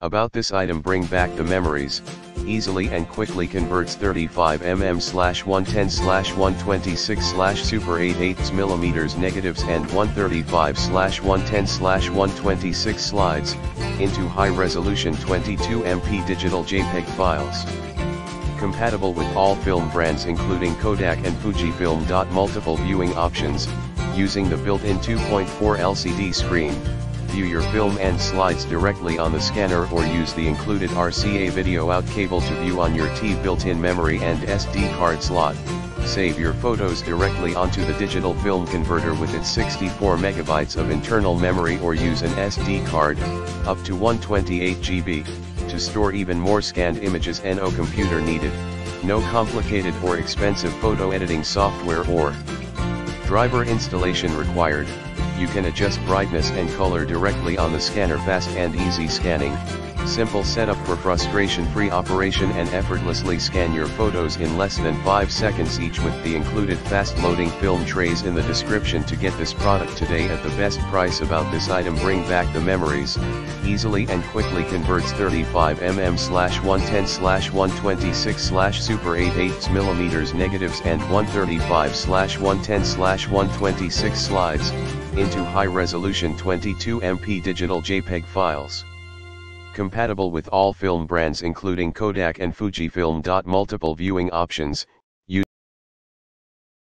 About this item: bring back the memories, easily and quickly converts 35mm/110/126/Super 8/8mm and 135/110/126 slides, into high-resolution 22MP digital JPEG files. Compatible with all film brands including Kodak and Fujifilm. Multiple viewing options, using the built-in 2.4 LCD screen. View your film and slides directly on the scanner or use the included RCA video out cable to view on your built-in memory and SD card slot. Save your photos directly onto the digital film converter with its 64 megabytes of internal memory, or use an SD card, up to 128 GB, to store even more scanned images. No computer needed, no complicated or expensive photo editing software or driver installation required. You can adjust brightness and color directly on the scanner. Fast and easy scanning, simple setup for frustration-free operation, and effortlessly scan your photos in less than 5 seconds each with the included fast-loading film trays. In the description to get this product today at the best price. About this item: bring back the memories, easily and quickly converts 35mm/110/126/Super 8/8mm and 135/110/126 slides, into high-resolution 22MP digital JPEG files. Compatible with all film brands including Kodak and Fujifilm. Multiple viewing options,